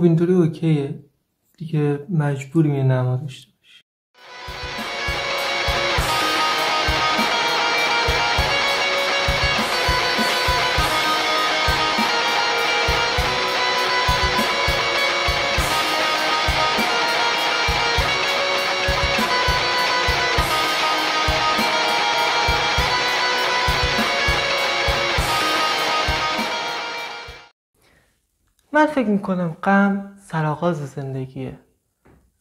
خب اینطوری اوکیه دیگه، مجبوریم یه نما داشته باشیم. من فکر میکنم غم سرآغاز زندگیه.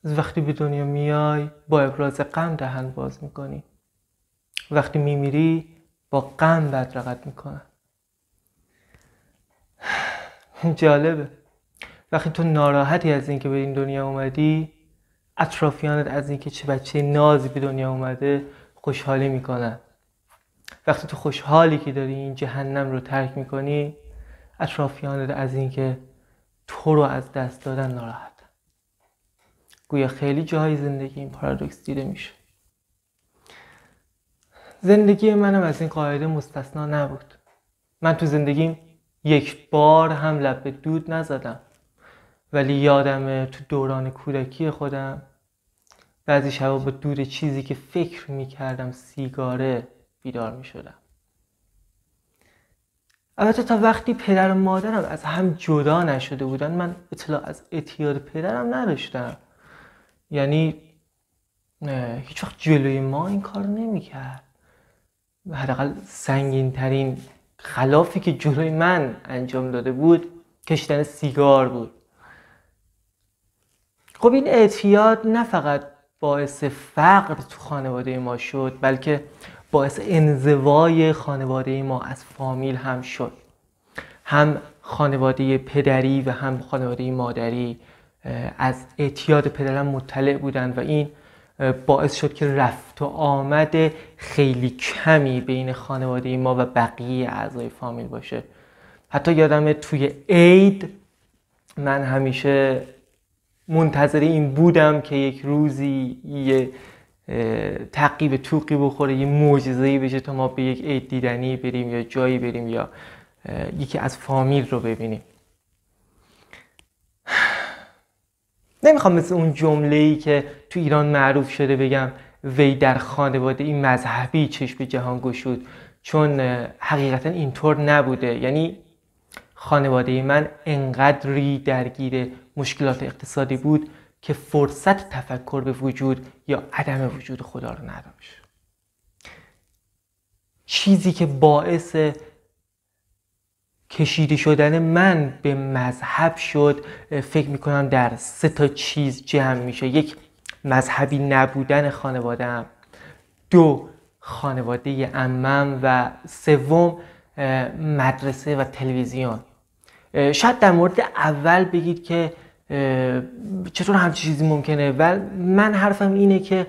از وقتی به دنیا میای با ابراز غم دهن باز میکنی، وقتی میمیری با غم بدرقت میکنن. جالبه وقتی تو ناراحتی از اینکه به این دنیا اومدی، اطرافیانت از اینکه چه بچه نازی به دنیا اومده خوشحالی میکنن. وقتی تو خوشحالی که داری این جهنم رو ترک میکنی، اطرافیانت از اینکه تو رو از دست دادن ناراحتن. گویا خیلی جاهای زندگی این پارادوکس دیده میشه. زندگی منم از این قاعده مستثنا نبود. من تو زندگیم یک بار هم لب به دود نزدم، ولی یادمه تو دوران کودکی خودم بعضی شبا با دود چیزی که فکر میکردم سیگاره بیدار میشدم. البته تا وقتی پدر و مادرم از هم جدا نشده بودن، من اطلاع از اعتیاد پدرم نداشتم. یعنی هیچ وقت جلوی ما این کار نمی کرد. حداقل سنگین ترین خلافی که جلوی من انجام داده بود کشیدن سیگار بود. خب این اعتیاد نه فقط باعث فقر تو خانواده ما شد، بلکه باعث انزوای خانواده ما از فامیل هم شد. هم خانواده پدری و هم خانواده مادری از اعتیاد پدرم مطلع بودند و این باعث شد که رفت و آمد خیلی کمی بین خانواده ما و بقیه اعضای فامیل باشه. حتی یادمه توی عید من همیشه منتظر این بودم که یک روزی یه تقی به توقی بخوره، یه معجزه‌ای بشه تا ما به یک عید دیدنی بریم یا جایی بریم یا یکی از فامیل رو ببینیم. نمیخوام مثل اون جمله‌ای که تو ایران معروف شده بگم وی در خانواده این مذهبی چشم جهان گشود، چون حقیقتا اینطور نبوده. یعنی خانواده من انقدری درگیر مشکلات اقتصادی بود که فرصت تفکر به وجود یا عدم وجود خدا رو نداشت. چیزی که باعث کشیده شدن من به مذهب شد، فکر میکنم در 3 تا چیز جمع میشه. 1. مذهبی نبودن خانواده‌ام. 2. خانواده عمم و 3. مدرسه و تلویزیون. شاید در مورد اول بگید که چطور همچی چیزی ممکنه، ولی من حرفم اینه که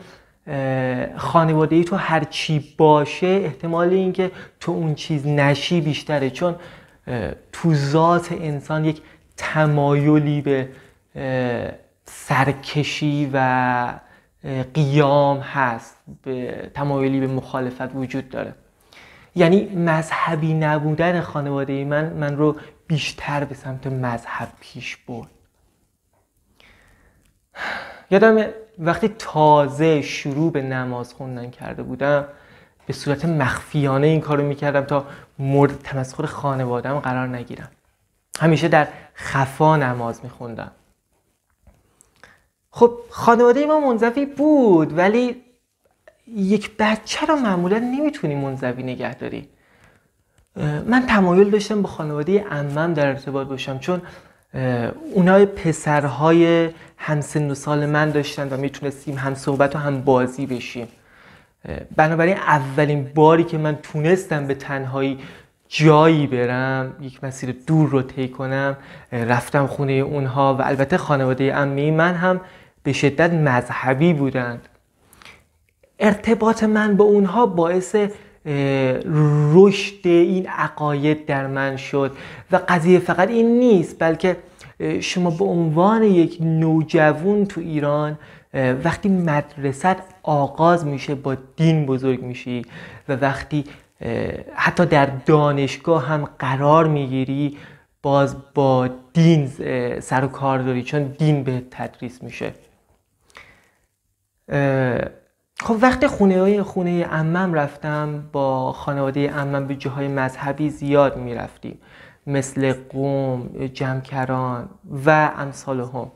خانواده ای تو هر چی باشه احتمال این که تو اون چیز نشی بیشتره، چون تو ذات انسان یک تمایلی به سرکشی و قیام هست، به تمایلی به مخالفت وجود داره. یعنی مذهبی نبودن خانواده ای من رو بیشتر به سمت مذهب پیش برد. یادم وقتی تازه شروع به نماز خوندن کرده بودم، به صورت مخفیانه این کارو میکردم تا مورد تمسخر خانواده‌ام قرار نگیرم. همیشه در خفا نماز میخوندم. خب خانواده ما منزوی بود، ولی یک بچه رو معمولا نمیتونی منزوی نگه داری. من تمایل داشتم با خانواده عمم در ارتباط باشم، چون اونای پسرهای همسن و سال من داشتن و میتونستیم هم صحبت و هم بازی بشیم. بنابراین اولین باری که من تونستم به تنهایی جایی برم، یک مسیر دور رو طی کنم، رفتم خونه اونها. و البته خانواده عمه من هم به شدت مذهبی بودند. ارتباط من با اونها باعث رشد این عقاید در من شد و قضیه فقط این نیست، بلکه شما به عنوان یک نوجوان تو ایران وقتی مدرسه آغاز میشه با دین بزرگ میشی و وقتی حتی در دانشگاه هم قرار میگیری باز با دین سر و کار داری، چون دین بهت تدریس میشه. خب وقت خونه عمم رفتم، با خانواده عمم به جاهای مذهبی زیاد میرفتیم، مثل قم، جمکران و امثالهم.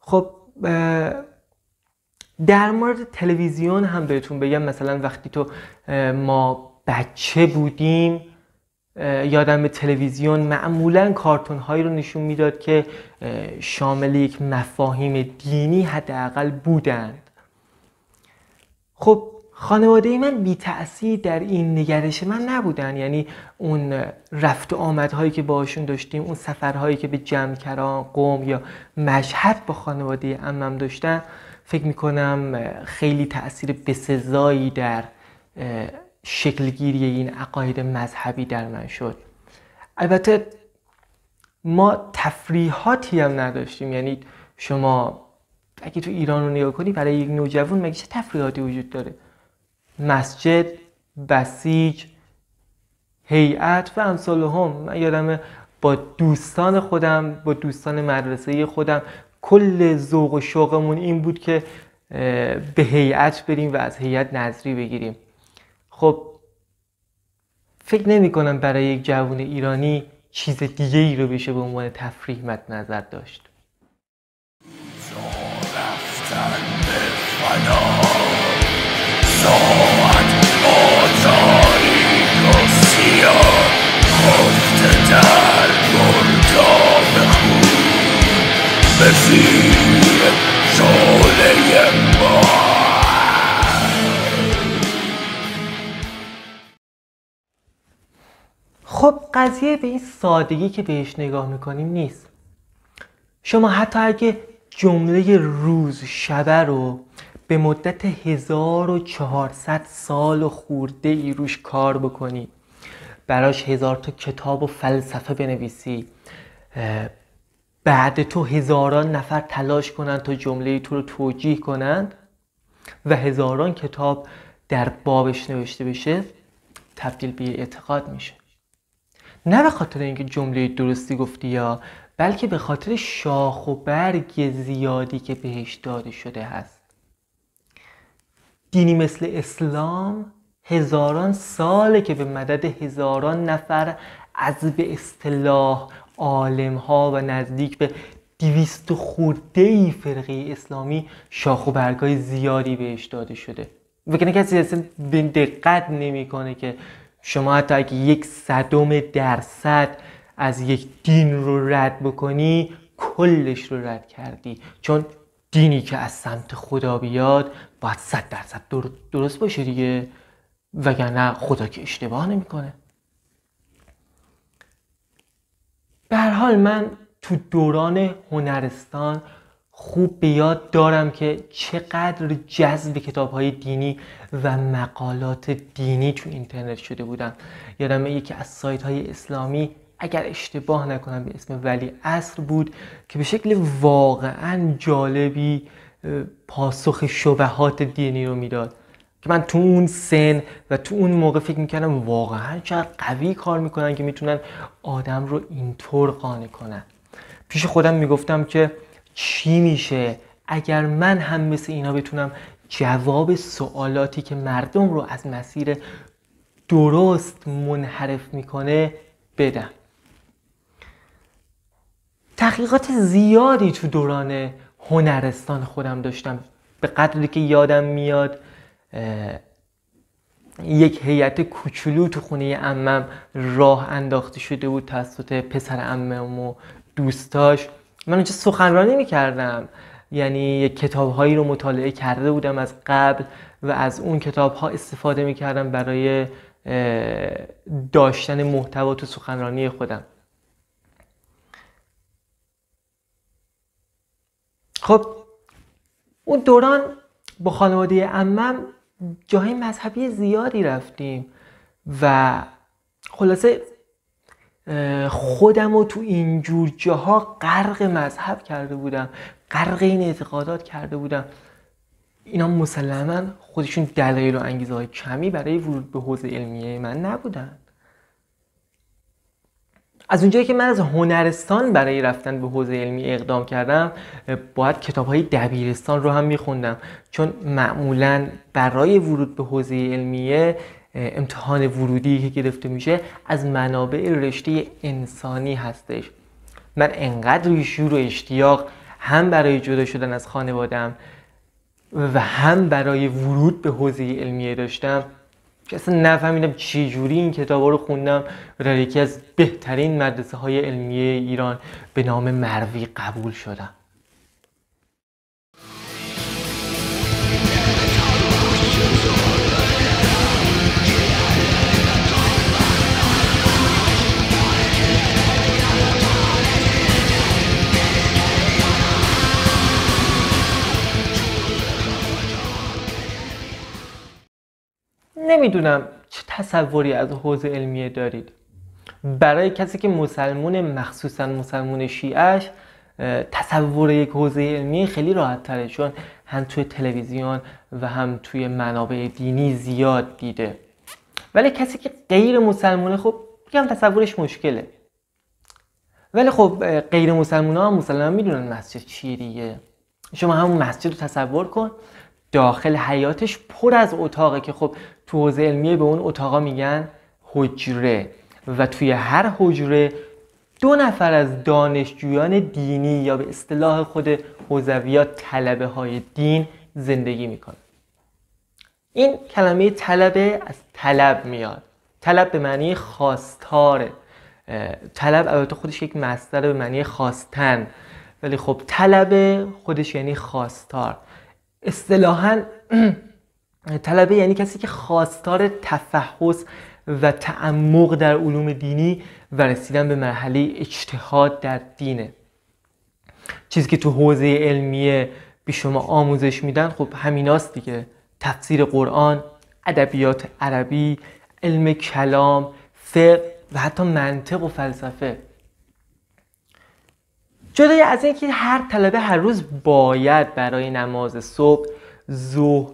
خب در مورد تلویزیون هم بهتون بگم، مثلا وقتی تو ما بچه بودیم یادم به تلویزیون معمولا کارتون هایی رو نشون میداد که شامل یک مفاهیم دینی حداقل بودند. خب خانواده من بی تأثیر در این نگرش من نبودن، یعنی اون رفت و آمدهایی که باشون داشتیم، اون سفرهایی که به جمکران، قم یا مشهد با خانواده عمم داشتن، فکر میکنم خیلی تأثیر بسزایی در شکلگیری این عقاید مذهبی در من شد. البته ما تفریحاتی هم نداشتیم، یعنی شما اگه تو ایران رو نگاه کنی برای یک نوجوان مگه چه تفریحاتی وجود داره؟ مسجد، بسیج، هیئت و امثالهم. من یادم با دوستان خودم، با دوستان مدرسه خودم، کل ذوق و شوقمون این بود که به هیئت بریم و از هیئت نظری بگیریم. خب فکر نمی کنم برای یک جوان ایرانی چیز دیگه ای رو بشه به عنوان تفریح مد نظر داشت. خب قضیه به این سادگی که بهش نگاه میکنیم نیست. شما حتی اگه جمله روز شبه رو به مدت 1400 سال و خورده ای روش کار بکنی، براش 1000 تا کتاب و فلسفه بنویسی، بعد تو 1000 نفر تلاش کنن تا جمله تو رو توجیه کنند و 1000 کتاب در بابش نوشته بشه، تبدیل به اعتقاد میشه. نه به خاطر اینکه جمله درستی گفتی، یا بلکه به خاطر شاخ و برگ زیادی که بهش داده شده هست. دینی مثل اسلام 1000 ساله که به مدد 1000 نفر از به اصطلاح عالم ها و نزدیک به 200 خورده‌ای فرقه اسلامی شاخ و برگای زیادی بهش داده شده. وگرنه کسی اصلا به دقت نمیکنه که شما حتی اگه 0.01% از یک دین رو رد بکنی، کلش رو رد کردی، چون دینی که از سمت خدا بیاد باید 100% درست باشه دیگه، وگرنه خدا که اشتباه نمیکنه. به هر حال من تو دوران هنرستان خوب به یاد دارم که چقدر جذب کتاب‌های دینی و مقالات دینی تو اینترنت شده بودم. یادم یکی از سایت‌های اسلامی، اگر اشتباه نکنم به اسم ولی عصر بود، که به شکل واقعا جالبی پاسخ شبهات دینی رو میداد که من تو اون سن و تو اون موقع فکر میکردم واقعا چقدر قوی کار میکنن که میتونن آدم رو اینطور قانع کنن. پیش خودم میگفتم که چی میشه اگر من هم مثل اینا بتونم جواب سوالاتی که مردم رو از مسیر درست منحرف میکنه بدم. تحقیقات زیادی تو دوران هنرستان خودم داشتم، به قدری که یادم میاد یک هیئت کوچولو تو خونه عمم راه انداخته شده بود توسط پسر عمم و دوستاش. من اونجا سخنرانی میکردم، یعنی کتابهایی رو مطالعه کرده بودم از قبل و از اون کتابها استفاده میکردم برای داشتن محتوا تو سخنرانی خودم. خب اون دوران با خانواده عمم جاهای مذهبی زیادی رفتیم و خلاصه خودم رو تو اینجور جاها غرق مذهب کرده بودم، غرق این اعتقادات کرده بودم. اینا مسلماً خودشون دلایل و انگیزه های کمی برای ورود به حوزه علمیه من نبودن. از اونجایی که من از هنرستان برای رفتن به حوزه علمی اقدام کردم، باید کتاب‌های دبیرستان رو هم می‌خوندم، چون معمولاً برای ورود به حوزه علمیه امتحان ورودی که گرفته میشه از منابع رشته انسانی هستش. من انقدر شور و اشتیاق هم برای جدا شدن از خانواده‌ام و هم برای ورود به حوزه علمیه داشتم که اصلا نفهمیدم چی جوری این کتابا رو خوندم و در یکی از بهترین مدرسه های علمیه ایران به نام مروی قبول شدم. نمیدونم چه تصوری از حوزه علمیه دارید. برای کسی که مسلمونه، مخصوصا مسلمون شیعه‌اش، تصور یک حوزه علمیه خیلی راحت تره، چون هم توی تلویزیون و هم توی منابع دینی زیاد دیده. ولی کسی که غیر مسلمونه، خب یکم تصورش مشکله. ولی خب غیر مسلمونا هم مسلمان میدونن مسجد چیه دیگه. شما همون مسجد رو تصور کن، داخل حیاتش پر از اتاقه که خب تو حوزه علمیه به اون اتاقا میگن حجره و توی هر حجره 2 نفر از دانشجویان دینی یا به اصطلاح خود حوزویات طلبه های دین زندگی میکنن. این کلمه طلبه از طلب میاد. طلب به معنی خواستاره. طلب البته خودش یک مصدر به معنی خواستن، ولی خب طلبه خودش یعنی خواستار. اصطلاحاً طلبه یعنی کسی که خواستار تفحص و تعمق در علوم دینی و رسیدن به مرحله اجتهاد در دینه. چیزی که تو حوزه علمیه به شما آموزش میدن خب همیناست دیگه. تفسیر قرآن، ادبیات عربی، علم کلام، فقه و حتی منطق و فلسفه. جدای از اینکه هر طلبه هر روز باید برای نماز صبح، ظهر،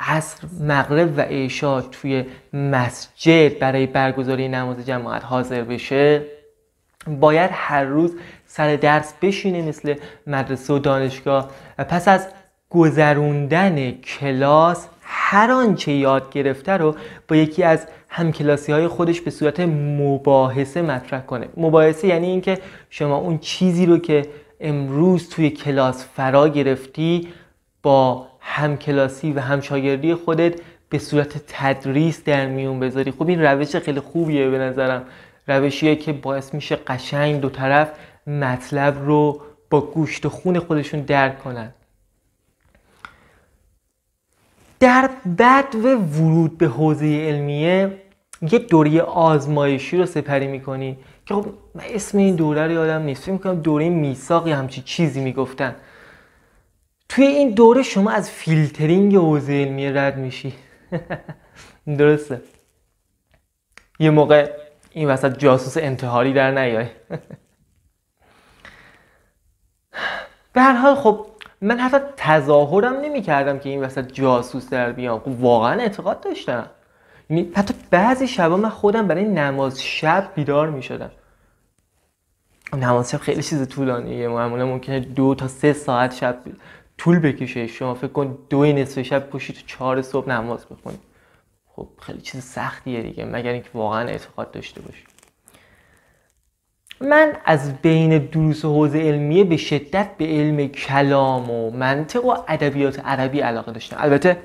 عصر، مغرب و عشا توی مسجد برای برگزاری نماز جماعت حاضر بشه، باید هر روز سر درس بشینه مثل مدرسه و دانشگاه و پس از گذروندن کلاس هر آنچه یاد گرفته رو با یکی از همکلاسی‌های خودش به صورت مباحثه مطرح کنه. مباحثه یعنی اینکه شما اون چیزی رو که امروز توی کلاس فرا گرفتی با همکلاسی و همشاگردی خودت به صورت تدریس در میون بذاری. خب این روش خیلی خوبیه به نظرم. روشیه که باعث میشه قشنگ دو طرف مطلب رو با گوشت و خون خودشون درک کنن. در بعد و ورود به حوزه علمیه یه دوره آزمایشی رو سپری میکنی که خب من اسم این دوره رو یادم نیست، فکر میکنم دوره میثاق یا همچین چیزی میگفتن. توی این دوره شما از فیلترینگ حوزه علمیه رد میشی. درسته، یه موقع این وسط جاسوس انتحاری در نیای. به هر حال خب من حتی تظاهرم نمی کردم که این وسط جاسوس در بیام. واقعا اعتقاد داشتم. یعنی حتی بعضی شبا من خودم برای نماز شب بیدار می شدم. نماز شب خیلی چیز طولانیه، معمولا ممکنه 2 تا 3 ساعت شب طول بکشه. شما فکر کن 2 نصف شب پشتی تو 4 صبح نماز بخونی، خب خیلی چیز سختیه دیگه، مگر اینکه واقعا اعتقاد داشته باشی. من از بین دروس حوزه علمیه به شدت به علم کلام و منطق و ادبیات عربی علاقه داشتم. البته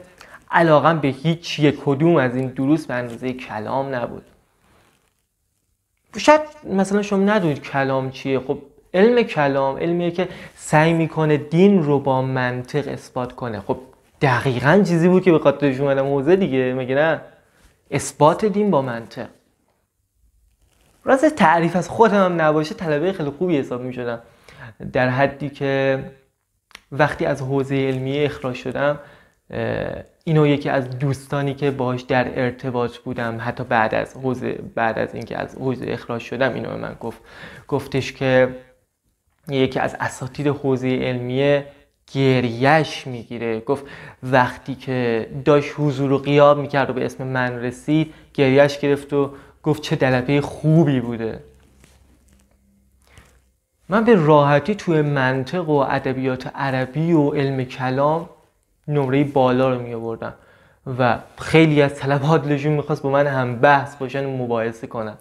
علاقم به هیچ یک کدوم از این دروس به اندازه کلام نبود. شاید مثلا شما ندونید کلام چیه. خب علم کلام علمیه که سعی میکنه دین رو با منطق اثبات کنه. خب دقیقاً چیزی بود که به خاطرش اومدم حوزه دیگه، مگه نه؟ اثبات دین با منطق. راست تعریف از خودم هم نباشه، طلبه خیلی خوبی حساب میشدم، در حدی که وقتی از حوزه علمیه اخراج شدم اینو یکی از دوستانی که باهاش در ارتباط بودم حتی بعد از اینکه از حوزه اخراج شدم اینو به من گفتش که یکی از اساتید حوزه علمیه گریهش میگیره. گفت وقتی که داشت حضور و غیاب میکرد و به اسم من رسید گریهش گرفت و گفت چه دلبه خوبی بوده. من به راحتی توی منطق و ادبیات عربی و علم کلام نمره بالا رو می آوردم و خیلی از طلبات لژیون میخواست با من هم بحث باشن و مباحثه کنن.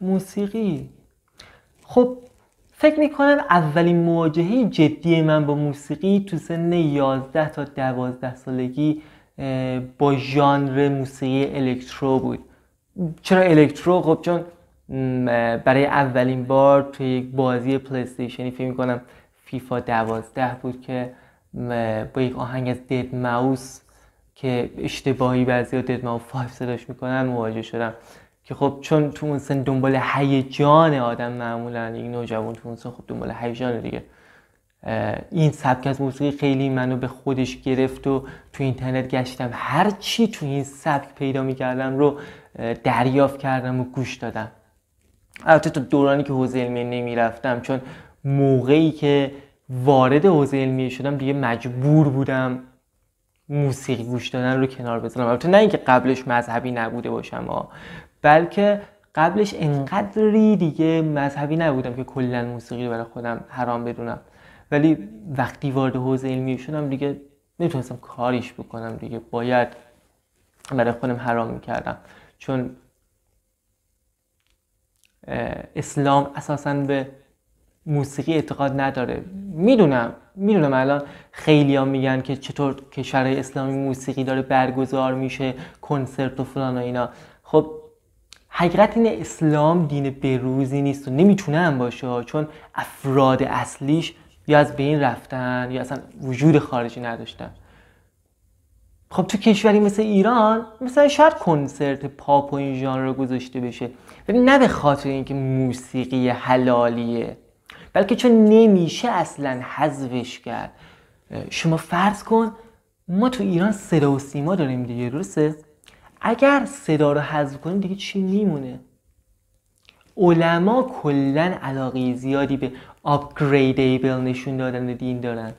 موسیقی، خب فکر میکنم اولین مواجهه جدی من با موسیقی تو سن 11 تا 12 سالگی با ژانر موسیقی الکترو بود. چرا الکترو؟ خب چون برای اولین بار توی یک بازی پلی استیشنی فکر میکنم فیفا 12 بود که با یک آهنگ از دد ماوس که اشتباهی بعضیا دد ماوس 5 صداش میکنن مواجه شدم، که خب چون تو اون سن دنبال هیجان آدم معمولا این نوجوان تو اون سن خب دنبال هیجان دیگه. این سبک از موسیقی خیلی منو به خودش گرفت و تو اینترنت گشتم، هر چی تو این سبک پیدا می‌کردم رو دریافت کردم و گوش دادم. البته تو دورانی که حوزه علمیه نمیرفتم، چون موقعی که وارد حوزه علمیه شدم دیگه مجبور بودم موسیقی گوش دادن رو کنار بذارم. البته نه اینکه قبلش مذهبی نبوده باشم بلکه قبلش انقدری دیگه مذهبی نبودم که کلا موسیقی رو برای خودم حرام بدونم، ولی وقتی وارد حوزه علمی شدم دیگه نمیتونستم کاریش بکنم، دیگه باید برای خودم حرام میکردم، چون اسلام اساساً به موسیقی اعتقاد نداره. میدونم الان خیلی ها میگن که چطور کشور اسلامی موسیقی داره برگزار میشه کنسرت و فلان و اینا. خب حقیقت اینه اسلام دین بروزی نیست و نمیتونه هم باشه، چون افراد اصلیش یا از بین رفتن یا اصلا وجود خارجی نداشتن. خب تو کشوری مثل ایران مثلا شاید کنسرت پاپ و این ژانر رو گذاشته بشه، ولی نه به خاطر اینکه موسیقی حلالیه، بلکه چون نمیشه اصلا حذفش کرد. شما فرض کن ما تو ایران صدا و سیما داریم دیگه، درسته؟ اگر صدا رو حذف کنیم دیگه چی میمونه؟ علما کلا علاقه زیادی به upgradeable نشون دادن دین دارن،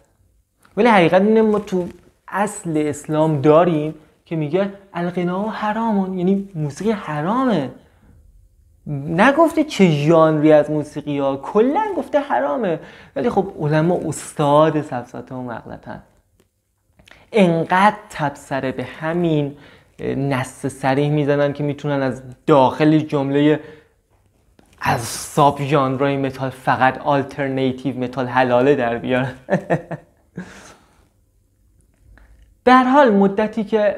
ولی حقیقت اینه ما تو اصل اسلام داریم که میگه الغنا حرامون، یعنی موسیقی حرامه. نگفته چه ژانری از موسیقی ها، کلا گفته حرامه، ولی خب علما استاد سفسطه و مغلطن، انقدر تبصره به همین نص صریح میزنن که میتونن از داخل جمله از ساب ژانرهای متال فقط آلترناتیو متال حلاله در بیارن. به هر حال مدتی که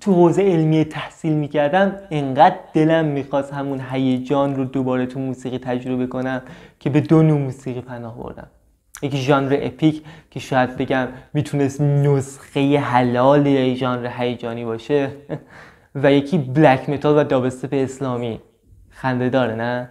تو حوزه علمیه تحصیل میکردم انقدر دلم میخواست همون هیجان رو دوباره تو موسیقی تجربه کنم که به دو نوع موسیقی پناه بردم. یک ژانر اپیک که شاید بگم میتونست نسخه حلال یه ژانر هیجانی باشه، و یکی بلک متال و دابستپ اسلامی. خنده داره نه؟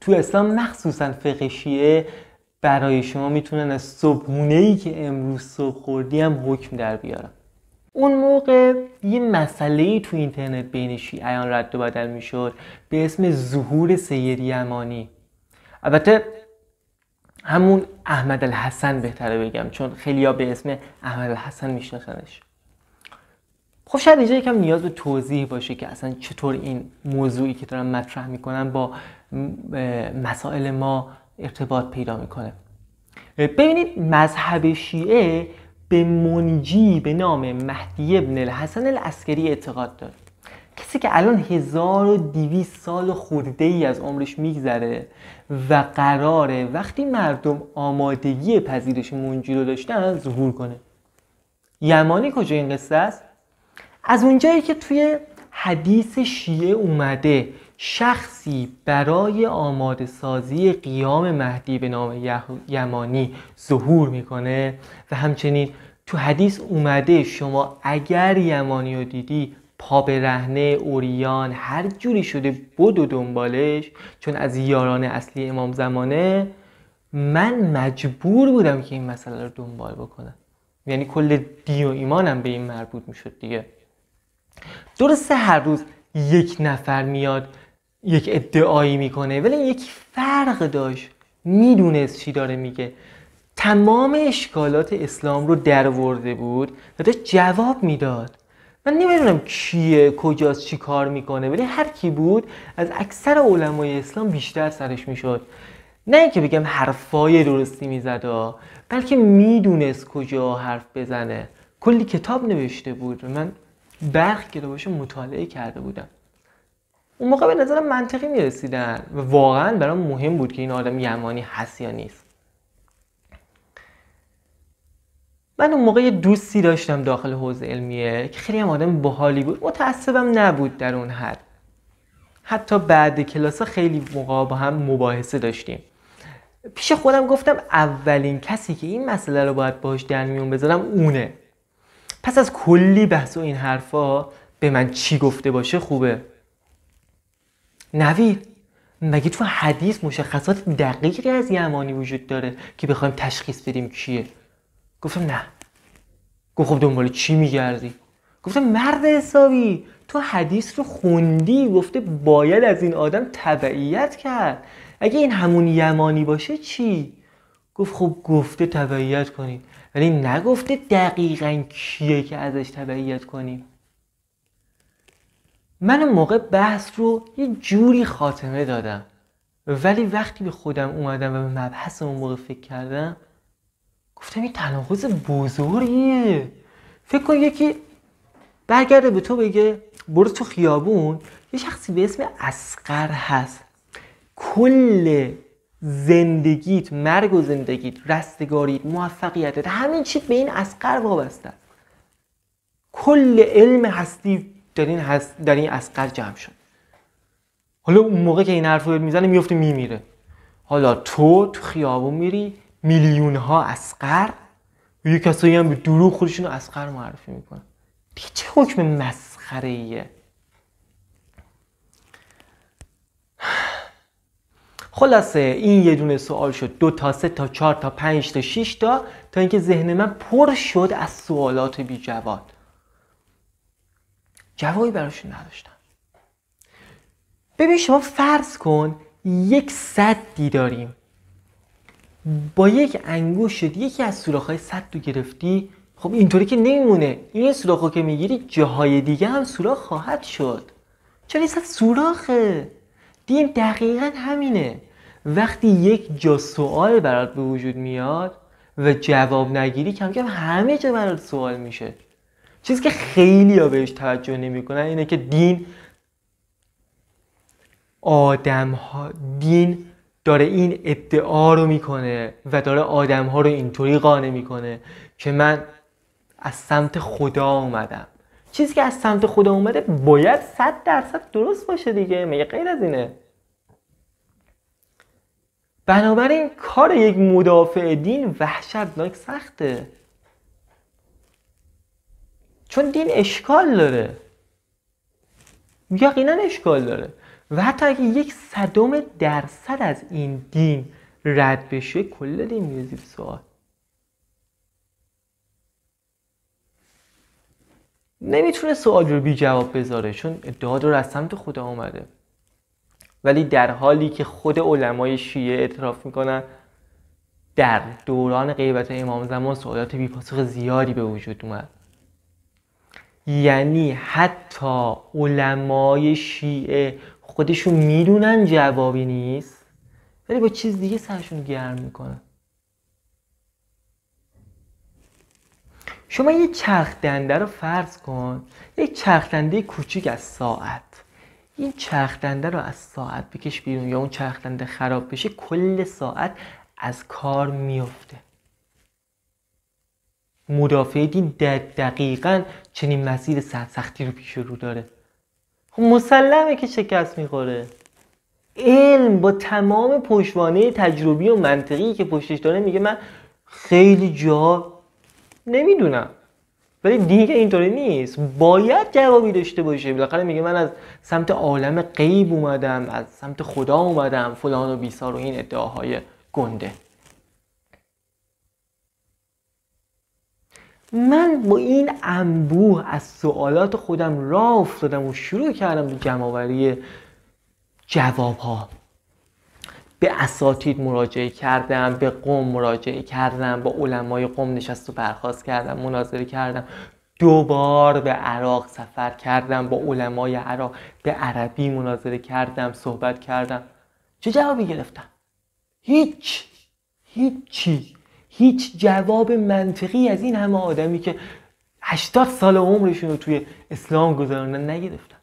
تو اسلام مخصوصا فقه شیعه برای شما میتونن از صبحونه‌ای که امروز صبح خوردی هم حکم در بیارن. اون موقع یه مسئله‌ای تو اینترنت بین شیعیان رد و بدل میشد به اسم ظهور سیدی امانی. البته همون احمد الحسن بهتره بگم، چون خیلیا به اسم احمد الحسن میشناسنش. خب شاید اینجا یکم نیاز به توضیح باشه که اصلا چطور این موضوعی که دارن مطرح میکنن با مسائل ما ارتباط پیدا میکنه. ببینید مذهب شیعه به منجی به نام مهدی ابن الحسن العسکری اعتقاد داره، کسی که الان 1200 سال خورده ای از عمرش میگذره و قراره وقتی مردم آمادگی پذیرش منجی رو داشتن ظهور کنه. یمانی کجا این قصه است؟ از اونجایی که توی حدیث شیعه اومده شخصی برای آماده سازی قیام مهدی به نام یمانی ظهور میکنه و همچنین تو حدیث اومده شما اگر یمانی رو دیدی پا به رهنه، اوریان، هر جوری شده بدو دنبالش، چون از یاران اصلی امام زمانه. من مجبور بودم که این مسئله رو دنبال بکنم، یعنی کل دین و ایمانم به این مربوط میشد دیگه. درسته هر روز یک نفر میاد یک ادعایی میکنه، ولی یک فرق داشت، میدونست چی داره میگه، تمام اشکالات اسلام رو درآورده بود و داشت جواب میداد. من نمیدونم کیه، کجاست، چی کار میکنه، ولی هر کی بود از اکثر علمای اسلام بیشتر سرش میشد. نه اینکه بگم حرفای درستی میزد، بلکه میدونست کجا حرف بزنه. کلی کتاب نوشته بود، من برخی که باشه مطالعه کرده بودم. اون موقع به نظرم منطقی میرسیدن و واقعا برام مهم بود که این آدم یمانی هست یا نیست. من اون موقع یه دوستی داشتم داخل حوزه علمیه که خیلی هم آدم باحالی بود، متعصبم نبود در اون حد. حتی بعد کلاس خیلی موقع با هم مباحثه داشتیم. پیش خودم گفتم اولین کسی که این مسئله رو باید باهاش در میون بذارم اونه. پس از کلی بحث و این حرفا به من چی گفته باشه خوبه؟ نوید، مگه تو حدیث مشخصات دقیقی از یمانی وجود داره که بخوایم تشخیص بدیم کیه؟ گفتم نه. گفت خب دنبال چی میگردی؟ گفتم مرد حسابی تو حدیث رو خوندی، گفته باید از این آدم تبعیت کرد، اگه این همون یمانی باشه چی؟ گفت خب گفته تبعیت کنید، ولی نگفته دقیقاً کیه که ازش تبعیت کنیم. من موقع بحث رو یه جوری خاتمه دادم، ولی وقتی به خودم اومدم و به مبحث اون موقع فکر کردم گفتم این تناقض بزرگیه. فکر کن یکی برگرده به تو بگه برو تو خیابون یه شخصی به اسم اصغر هست، کل زندگیت، مرگ و زندگیت، رستگاریت، موفقیتت، همین چیت به این اصغر وابسته، کل علم هستی در این اصغر جمع شد. حالا اون موقع که این حرف رو میزنه میفته میمیره. حالا تو خیابون میری میلیون ها اصغر، یه کسایی هم به دروغ خودشون رو اصغر معرفی میکنن. دیگه چه حکم مسخره ایه؟ خلاصه این یه دونه سوال شد، 2 تا 3 تا 4 تا 5 تا 6 تا، تا اینکه ذهن من پر شد از سوالات بی جواب. جوابی براشون نداشتم. ببین شما فرض کن 100 داریم، با یک انگشت یکی از سوراخ‌های 100 رو گرفتی، خب اینطوری که نمیمونه، این سوراخو که میگیری جاهای دیگه هم سوراخ خواهد شد، چون 100 سوراخه. دین دقیقاً همینه، وقتی یک جا سوال برات به وجود میاد و جواب نگیری کم کم همه جا برات سوال میشه. چیزی که خیلی ها بهش توجه نمیکنن اینه که دین دین داره این ادعا رو میکنه و داره آدم ها رو اینطوری قانع میکنه که من از سمت خدا اومدم. چیزی که از سمت خدا اومده باید 100% درست باشه دیگه، مگه غیر از اینه؟ بنابراین کار یک مدافع دین وحشتناک سخته، چون دین اشکال داره، یقینا اشکال داره، و حتی اگه 0.01% از این دین رد بشه کل دین میریزه به سوال. نمیتونه سوال رو بی جواب بذاره چون ادعا در از سمت خدا اومده، ولی در حالی که خود علمای شیعه اعتراف میکنن در دوران غیبت امام زمان سوالات بی پاسخ زیادی به وجود اومد. یعنی حتی علمای شیعه خودشون میدونن جوابی نیست، ولی با چیز دیگه سرشون گرم میکنن. شما یه چرخ دنده رو فرض کن، یک چرخ دنده کوچیک از ساعت. این چرخ دنده رو از ساعت بکش بیرون یا اون چرخ دنده خراب بشه، کل ساعت از کار میفته. مدافع دین دقیقاً چنین مسیر سختی رو پیش رو داره. خب مسلمه که شکست میخوره. علم با تمام پشتوانه تجربی و منطقی که پشتش داره میگه من خیلی جا نمیدونم، ولی دیگه اینطوری نیست، باید جوابی داشته باشه. بالاخره میگه من از سمت عالم غیب اومدم، از سمت خدا اومدم، فلان و بیسار و این ادعاهای گنده. من با این انبوه از سوالات خودم راه افتادم و شروع کردم به جمع‌آوری جوابها. به اساتید مراجعه کردم، به قم مراجعه کردم، با علمای قم نشست و برخاست کردم، مناظره کردم، 2 بار به عراق سفر کردم، با علمای عراق به عربی مناظره کردم، صحبت کردم. چه جوابی گرفتم؟ هیچ جواب منطقی از این همه آدمی که 80 سال عمرشون رو توی اسلام گذروندن نگرفتم.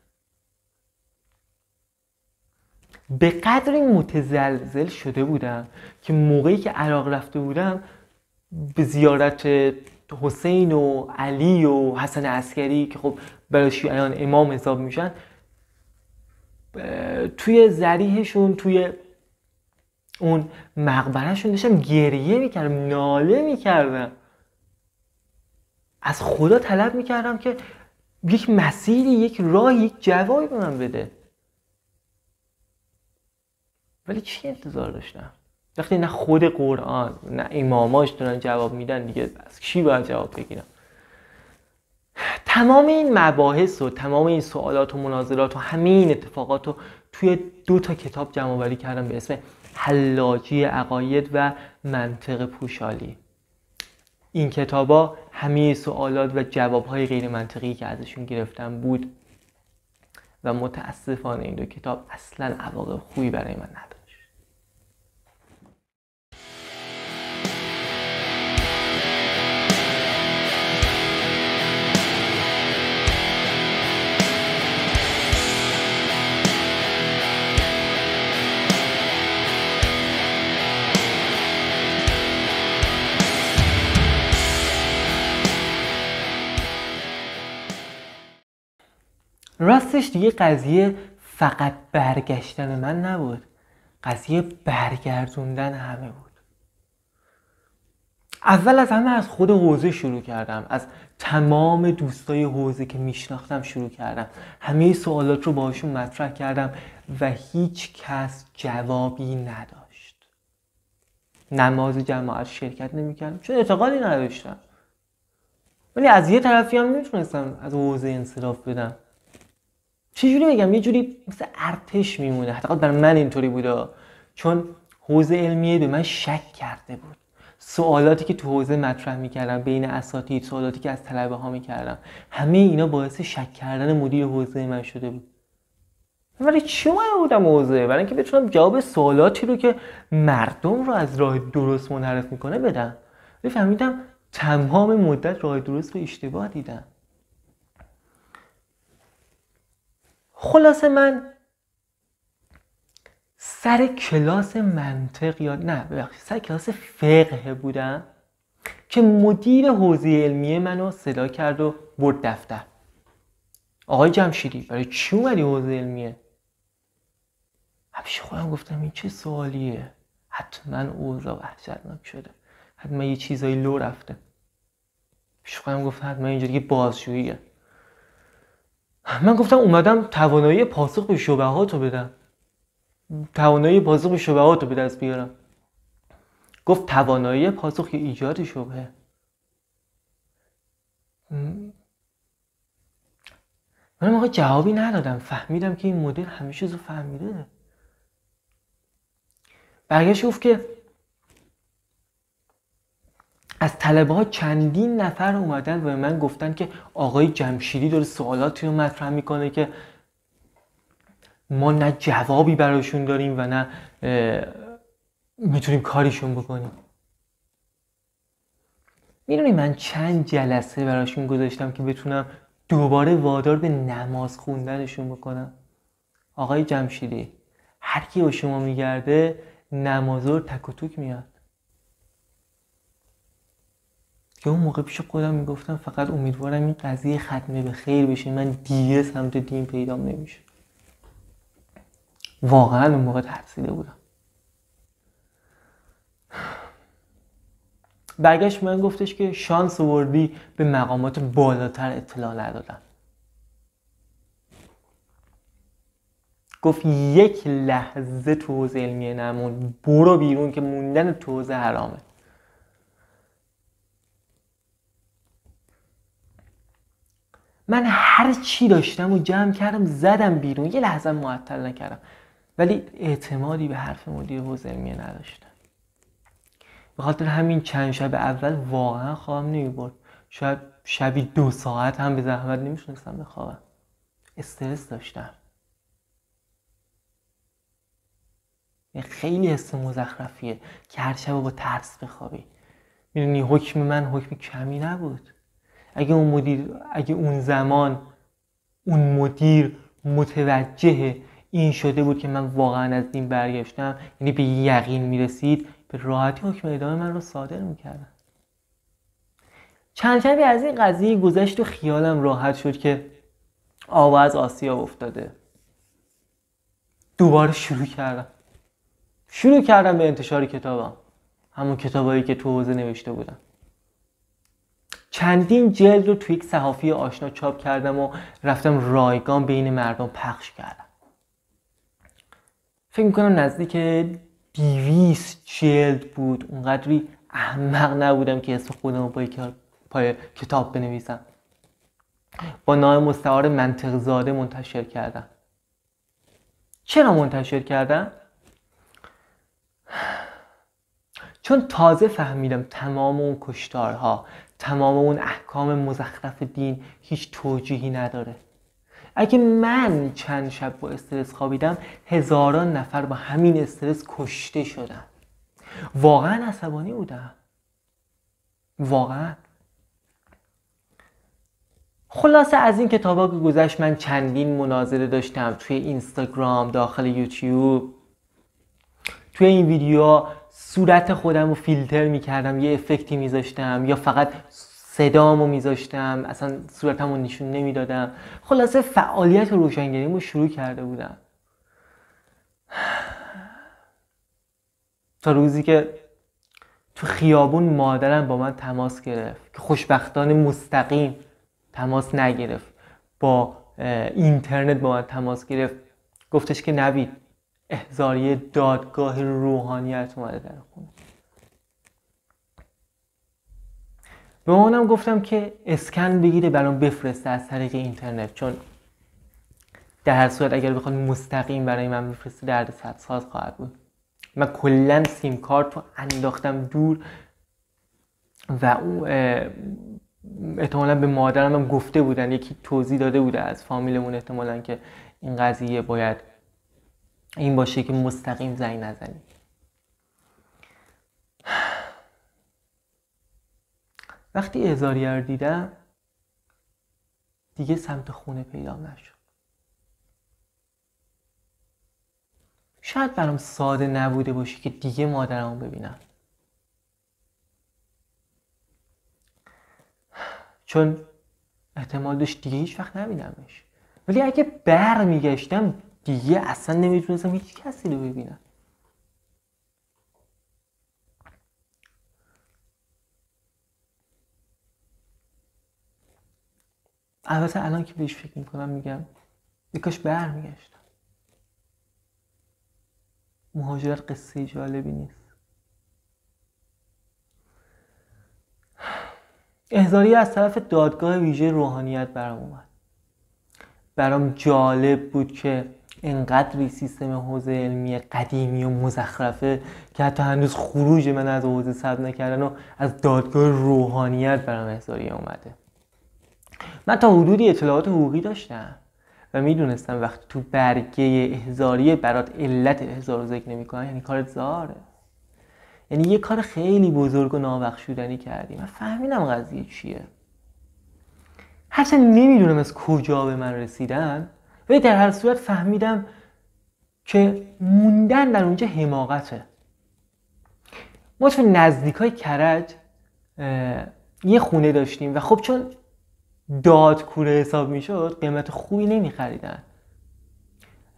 به قدری متزلزل شده بودم که موقعی که عراق رفته بودم به زیارت حسین و علی و حسن عسکری که خب برای شیعیان امام حساب میشن، توی ضریحشون، توی اون مقبرهشون داشتم گریه میکردم، ناله میکردم، از خدا طلب میکردم که یک مسیری، یک راه، یک جوابی به من بده. ولی چی انتظار داشتم؟ وقتی نه خود قرآن نه اماماش دارن جواب میدن، دیگه از کی باید جواب بگیرم؟ تمام این مباحث و تمام این سوالات و مناظرات و همین اتفاقات رو توی 2 تا کتاب جمع آوری کردم به اسم حلاجی عقاید و منطق پوشالی. این کتابا همه سوالات و جوابهای غیر منطقی که ازشون گرفتم بود و متاسفانه این 2 کتاب اصلا عواقب خوبی برای من نداشت. راستش دیگه قضیه فقط برگشتن من نبود، قضیه برگردوندن همه بود. اول از همه از خود حوزه شروع کردم، از تمام دوستای حوزه که میشناختم شروع کردم، همه سوالات رو باهاشون مطرح کردم و هیچ کس جوابی نداشت. نماز جماعت شرکت نمیکردم چون اعتقادی نداشتم، ولی از یه طرفی هم نمیتونستم از حوزه انصراف بدم. چجوری بگم؟ یه جوری مثل ارتش میمونه، حتی برای من اینطوری بوده، چون حوزه علمیه به من شک کرده بود. سوالاتی که تو حوزه مطرح میکردم بین اساتید، سوالاتی که از طلبه ها میکردم، همه اینا باعث شک کردن مدیر حوزه من شده بود. ولی چی اومده بودم حوزه؟ برای اینکه بتونم جواب سوالاتی رو که مردم رو از راه درست منحرف میکنه بدم. ولی فهمیدم تمام مدت راه درست رو اشتباه دیدم. خلاصه من سر کلاس منطق یا سر کلاس فقه بودم که مدیر حوزه علمیه منو صدا کرد و برد دفتر. آقای جمشیدی برای چی اومدی حوزه علمیه؟ همیشه خودم گفتم این چه سوالیه، حتما اوضاع وحشتناک شده، حتما یه چیزایی لو رفته. همیشه خودم گفتم حتما اینجا دیگه بازجوییه. من گفتم اومدم توانایی پاسخ به شبهاتو بدم، توانایی پاسخ به شبهاتو به دست بیارم. گفت توانایی پاسخ یا ایجاد شبهه؟ من آقا جوابی ندادم، فهمیدم که این مدل همه چیزو فهمیده. برگشت گفت که از طلبه ها چندین نفر اومدن و من گفتن که آقای جمشیری داره سوالاتی رو مطرح میکنه که ما نه جوابی براشون داریم و نه میتونیم کاریشون بکنیم. میدونی من چند جلسه براشون گذاشتم که بتونم دوباره وادار به نماز خوندنشون بکنم؟ آقای جمشیری هر کی با شما میگرده نماز رو تک و توک میاد. که اون موقع پیش خودم میگفتم فقط امیدوارم این قضیه ختمه به خیر بشه، من دیگه سمت دین پیدام نمیشه. واقعا اون موقع ترسیده بودم. برگشت من گفتش که شانس آوردی به مقامات بالاتر اطلاع ندادن. گفت یک لحظه تو حوزه علمیه نمون، برو بیرون که موندن تو حوزه حرامه. من هر چی داشتم و جمع کردم زدم بیرون، یه لحظه معطل نکردم، ولی اعتمادی به حرف مدیر حوزه علمیه نداشتم. به خاطر همین چند شب اول واقعا خوابم نمیبرد. شاید شبی 2 ساعت هم به زحمت نمیشونستم بخوابم. استرس داشتم. خیلی حس مزخرفیه که هر شب با ترس بخوابی. میدونی حکم من حکم کمی نبود. اگه اون زمان اون مدیر متوجه این شده بود که من واقعا از دین برگشتم، یعنی به یقین میرسید، به راحتی حکم ادامه من رو صادر میکردن. چند شبی از این قضیه گذشت و خیالم راحت شد که آوا از آسیا افتاده. دوباره شروع کردم به انتشار کتابم، همون کتابایی که تو حوزه نوشته بودم. چندین جلد رو تو یک صحافی آشنا چاپ کردم و رفتم رایگان بین مردم پخش کردم. فکر میکنم نزدیک 200 جلد بود. اونقدری احمق نبودم که اسم خودم رو پای کتاب بنویسم. با نام مستعار منطق زاده منتشر کردم. چرا منتشر کردم؟ چون تازه فهمیدم تمام اون کشتارها، تمام اون احکام مزخرف دین هیچ توجیهی نداره. اگه من چند شب با استرس خوابیدم، هزاران نفر با همین استرس کشته شدن. واقعا عصبانی بودم. واقعا. خلاصه از این کتابا که گذشت من چندین مناظره داشتم توی اینستاگرام، داخل یوتیوب. توی این ویدیوها صورت خودم رو فیلتر میکردم، یه افکتی میذاشتم یا فقط صدامو میذاشتم، اصلا صورتمو نشون نمیدادم. خلاصه فعالیت روشنگریمو شروع کرده بودم تا روزی که تو خیابون مادرم با من تماس گرفت که خوشبختانه مستقیم تماس نگرفت، با اینترنت با من تماس گرفت. گفتش که نوید، احضاریه دادگاه روحانیت اومده در خونه. به اونم گفتم که اسکن بگیره برام بفرسته از طریق اینترنت، چون در هر صورت اگر بخواد مستقیم برای من بفرسته دردسرساز خواهد بود. من کلا سیم کارت رو انداختم دور و اون احتمالا به مادرم هم گفته بودن، یکی توضیح داده بوده از فامیلمون احتمالا که این قضیه باید این باشه که مستقیم زنگ نزنی. وقتی احضاریه رو دیدم دیگه سمت خونه پیدام نشد. شاید برام ساده نبوده باشه که دیگه مادرمو ببینم، چون احتمال داشت دیگه هیچ وقت نبینمش. ولی اگه برمیگشتم دیگه اصلا نمیتونستم هیچ کسی رو ببینم. البته الان که بهش فکر میکنم میگم کاش برمیگشتم. مهاجرت قصه جالبی نیست. احضاریه از طرف دادگاه ویژه روحانیت برام اومد. برام جالب بود که اینقدری سیستم حوزه علمی قدیمی و مزخرفه که حتی هنوز خروج من از حوزه ثبت نکردن و از دادگاه روحانیت برام احضاریه اومده. من تا حدودی اطلاعات حقوقی داشتم و میدونستم وقتی تو برگه احضاریه برات علت احضار رو ذکر نمی‌کنن یعنی کارت زاره، یعنی یه کار خیلی بزرگ و نابخشودنی کردی. من فهمیدم قضیه چیه، هرچند نمیدونم از کجا به من رسیدن ولی در هر صورت فهمیدم که موندن در اونجا حماقته. ما تو نزدیکای کرج یه خونه داشتیم و خب چون دادکوره حساب میشد قیمت خوبی نمیخریدن.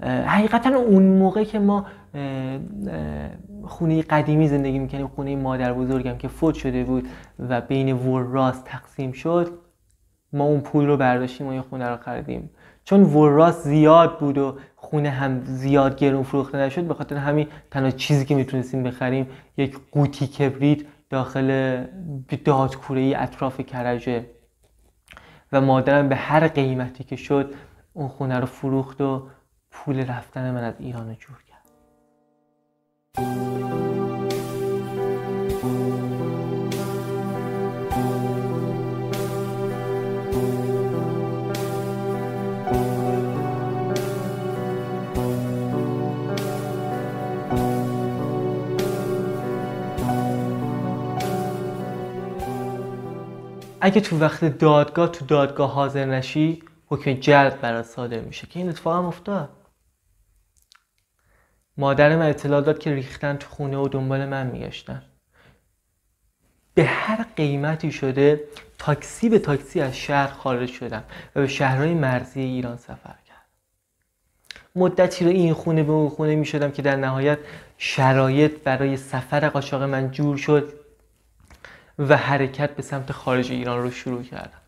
حقیقتا اون موقع که ما خونه قدیمی زندگی میکنیم، خونه مادر بزرگم که فوت شده بود و بین وراس تقسیم شد، ما اون پول رو برداشتیم و یه خونه رو خریدیم. چون وراس زیاد بود و خونه هم زیاد گرون فروخته نشد، به خاطر همین تنها چیزی که میتونستیم بخریم یک قوطی کبریت داخل دادکوره اطراف کرج و مادرم به هر قیمتی که شد اون خونه رو فروخت و پول رفتن من از ایران رو جور کرد. اگه تو وقت دادگاه تو دادگاه حاضر نشی حکم جلد برات صادر میشه که این اتفاق هم افتاد. مادرم اطلاع داد که ریختن تو خونه و دنبال من میگشتن، به هر قیمتی شده تاکسی به تاکسی از شهر خارج شدم و به شهرهای مرزی ایران سفر کردم. مدتی رو این خونه به اون خونه میشدم که در نهایت شرایط برای سفر قاچاق من جور شد و حرکت به سمت خارج ایران رو شروع کردم.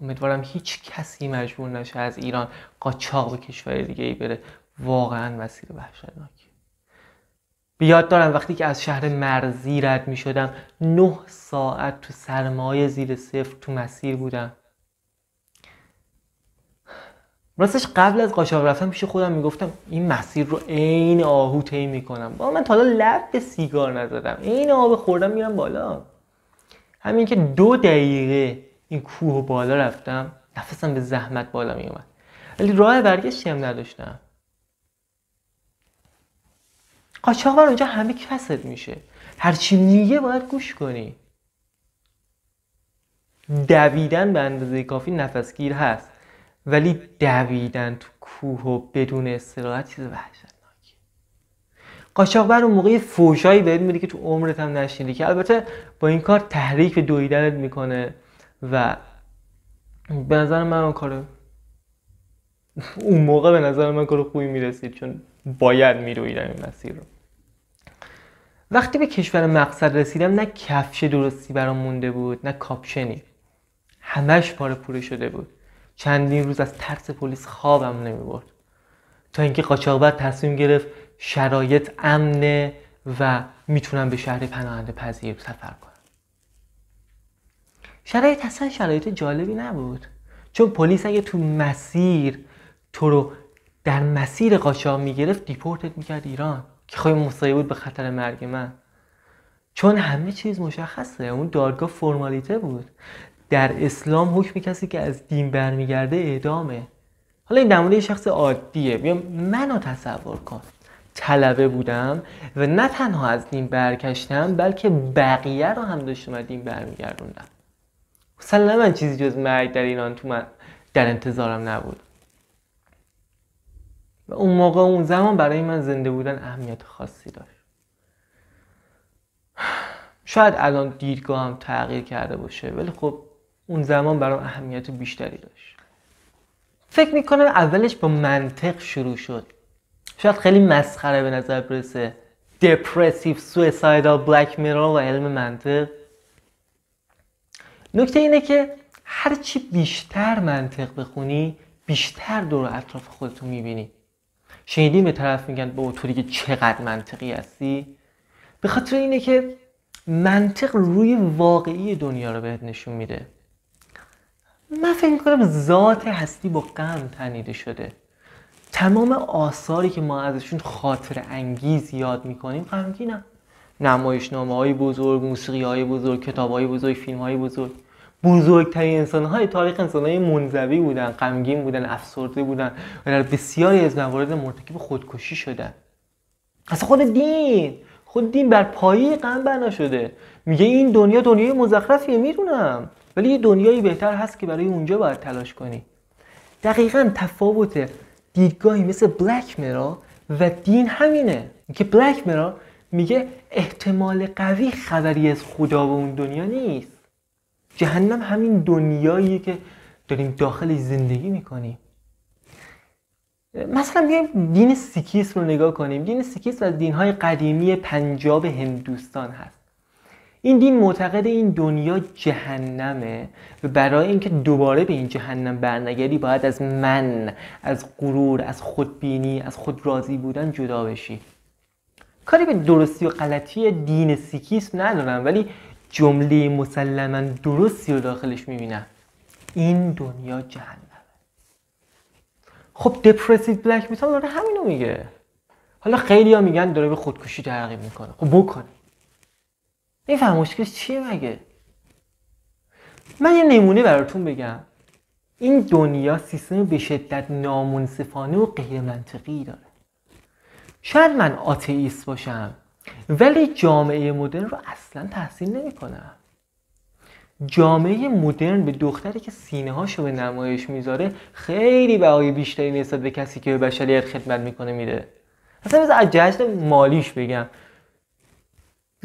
امیدوارم هیچ کسی مجبور نشه از ایران قاچاق به کشور دیگه ای بره، واقعا مسیر وحشتناکی. به یاد دارم وقتی که از شهر مرزی رد می شدم 9 ساعت تو سرمایه زیر صفر تو مسیر بودم. راستش قبل از قاچاق رفتم پیش خودم میگفتم این مسیر رو عین آهو طی میکنم، با من تا حالا لب به سیگار نزدم، عین آب خوردم میرم بالا. همین که 2 دقیقه این کوه بالا رفتم نفسم به زحمت بالا میومد ولی راه برگشتی هم نداشتم. قاچاق بر اونجا همه کست میشه، هرچی میگه باید گوش کنی. دویدن به اندازه کافی نفسگیر هست ولی دویدن تو کوه و بدون استراحت چیز وحشتناکی. قاچاقبر اون موقع فوشایی بهت میده که تو عمرت هم نشنیدی، که البته با این کار تحریک به دویدنت میکنه و به نظر من اون کار اون موقع به نظر من کار خوبی میرسید چون باید میدویدم این مسیر رو. وقتی به کشور مقصد رسیدم نه کفش درستی برام مونده بود نه کاپشنی، همش پاره پوره شده بود. چندین روز از ترس پلیس خوابم نمیبرد تا اینکه قاچاقبر تصمیم گرفت شرایط امنه و میتونم به شهر پناهنده پذیر سفر کنم. شرایط اصلا شرایط جالبی نبود چون پلیس اگه تو مسیر تو رو در مسیر قاچاق میگرفت دیپورتت میکرد ایران که خیلی مساوی بود به خطر مرگ من، چون همه چیز مشخصه. اون دادگاه فرمالیته بود. در اسلام حکم کسی که از دین برمیگرده اعدامه. حالا این در مورد شخص عادیه، بیا منو تصور کن. طلبه بودم و نه تنها از دین برکشتم بلکه بقیه رو هم داشتم از دین برمیگردوندم. اصلا من چیزی جز مرگ در ایران تو من در انتظارم نبود و اون موقع اون زمان برای من زنده بودن اهمیت خاصی داشت. شاید الان دیدگاه هم تغییر کرده باشه ولی خب اون زمان برام اهمیت بیشتری داشت. فکر میکنم اولش با منطق شروع شد، شاید خیلی مسخره به نظر برسه، دپرسیو سویسایدال بلک میرور و علم منطق. نکته اینه که هرچی بیشتر منطق بخونی بیشتر دور و اطراف خودتو میبینی. شنیدین به طرف میگن با طوری که چقدر منطقی هستی؟ به خاطر اینه که منطق روی واقعی دنیا رو بهت نشون میده. من فکر میکنم ذات هستی با غم تنیده شده. تمام آثاری که ما ازشون خاطر انگیز یاد میکنیم غمگینن. نمایشنامه‌های بزرگ، موسیقی‌های بزرگ، کتاب‌های بزرگ، فیلم‌های بزرگ. بزرگترین انسان‌های تاریخ انسان‌های منزوی بودن، غمگین بودن، افسرده بودن و در بسیاری از موارد مرتکب خودکشی شدن. اصلا خود دین بر پایه غم بنا شده. میگه این دنیا دنیای مزخرفیه، میدونم، ولی یه دنیایی بهتر هست که برای اونجا باید تلاش کنی. دقیقاً تفاوت دیدگاهی مثل بلک میرا و دین همینه که بلک میرا میگه احتمال قوی خبری از خدا و اون دنیا نیست. جهنم همین دنیاییه که داریم داخلش زندگی میکنیم. مثلا بیایم دین سیکیسم رو نگاه کنیم. دین سیکیسم از دینهای قدیمی پنجاب هندوستان هست. این دین معتقد این دنیا جهنمه و برای اینکه دوباره به این جهنم برنگردی باید از من، از غرور، از خودبینی، از خود راضی بودن جدا بشی. کاری به درستی و غلطی دین سیکیسم ندارم، ولی جمله مسلماً درستی رو داخلش میبینم: این دنیا جهنمه. خب دپرسیو بلک میتال داره همینو میگه. حالا خیلی‌ها میگن داره به خودکشی ترغیب میکنه. خب بکنه. میفهم مشکلش چیه مگه؟ من یه نمونه براتون بگم. این دنیا سیستم به شدت نامنصفانه و غیر منطقی داره. شاید من آتئیست باشم ولی جامعه مدرن رو اصلا تحسین نمی کنم. جامعه مدرن به دختری که سینه هاشو به نمایش میذاره خیلی بهای بیشتری نسبت به کسی که به بشریت خدمت میکنه میده. اصلا بذار از جهت مالیش بگم.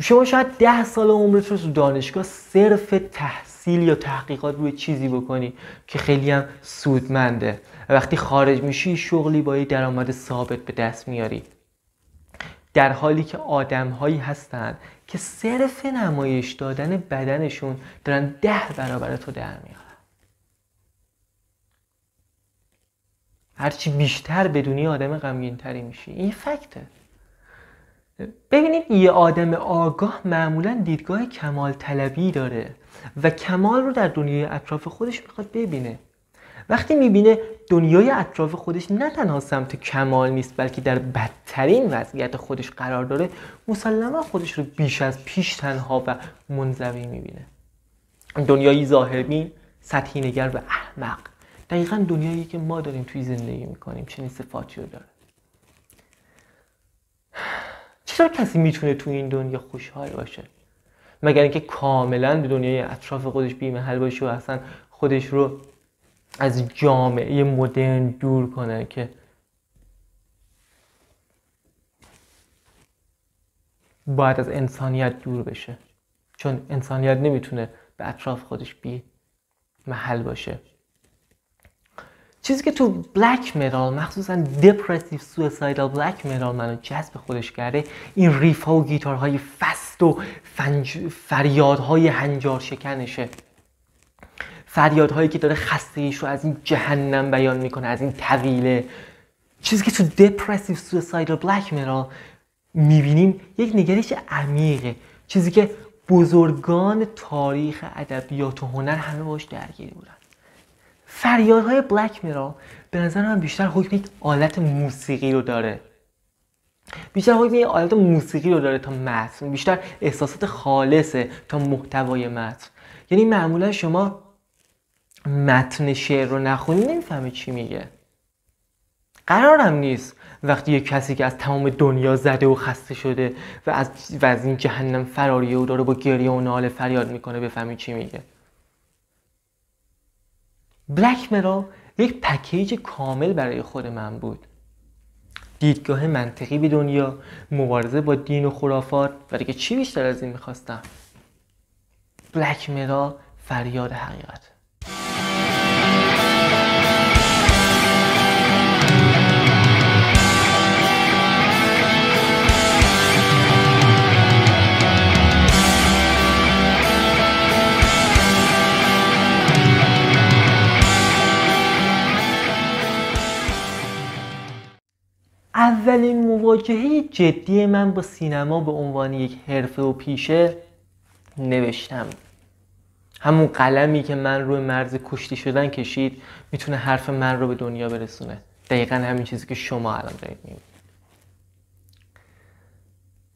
شما شاید 10 سال عمرت رو تو دانشگاه صرف تحصیل یا تحقیقات روی چیزی بکنی که خیلی هم سودمنده. وقتی خارج میشی شغلی با یه درآمد ثابت به دست میاری. در حالی که آدم هایی هستن که صرف نمایش دادن بدنشون دارن 10 برابر تو در میارن. هرچی بیشتر بدونی آدم غمگین تری میشی. این فکته. ببینید یه آدم آگاه معمولا دیدگاه کمال طلبی داره و کمال رو در دنیای اطراف خودش میخواد ببینه. وقتی میبینه دنیای اطراف خودش نه تنها سمت کمال نیست بلکه در بدترین وضعیت خودش قرار داره، مسلما خودش رو بیش از پیش تنها و منزوی میبینه. دنیایی ظاهربین، سطحی نگر و احمق. دقیقا دنیایی که ما داریم توی زندگی میکنیم چنین صفاتی رو داره. چرا کسی میتونه توی این دنیا خوشحال باشه مگر اینکه کاملا به دنیای اطراف خودش بی‌محل باشه و اصلا خودش رو از جامعه مدرن دور کنه که باید از انسانیت دور بشه، چون انسانیت نمیتونه به اطراف خودش بی‌محل باشه. چیزی که تو بلک میرال مخصوصا دپرسیو سویسایدال بلک میرال منو جذب خودش کرده این ریف ها و گیتارهای فست و فریادهای هنجار شکنشه. فریادهایی که داره خستگیش رو از این جهنم بیان میکنه، از این طویله. چیزی که تو دپرسیو سویسایدال بلک میرال میبینیم یک نگرش عمیقه، چیزی که بزرگان تاریخ ادبیات و هنر همه باش درگیر بودن. فریادهای بلک میرا به نظر من بیشتر حکم یک آلت موسیقی رو داره. بیشتر حکم یک آلت موسیقی رو داره تا متن. بیشتر احساسات خالصه تا محتوای متن. یعنی معمولا شما متن شعر رو نخونی نمیفهمی چی میگه. قرارم نیست وقتی یک کسی که از تمام دنیا زده و خسته شده و از این جهنم فراریه و داره با گریه و ناله فریاد میکنه بفهمی چی میگه. بلک میرا یک پکیج کامل برای خود من بود: دیدگاه منطقی به دنیا، مبارزه با دین و خرافات، و دیگه چی بیشتر از این میخواستم؟ بلک میرا فریاد حقیقت. اولین مواجهه جدی من با سینما به عنوان یک حرفه و پیشه نوشتم. همون قلمی که من روی مرز کشتی شدن کشید میتونه حرف من رو به دنیا برسونه. دقیقا همین چیزی که شما الان دارید میبینید.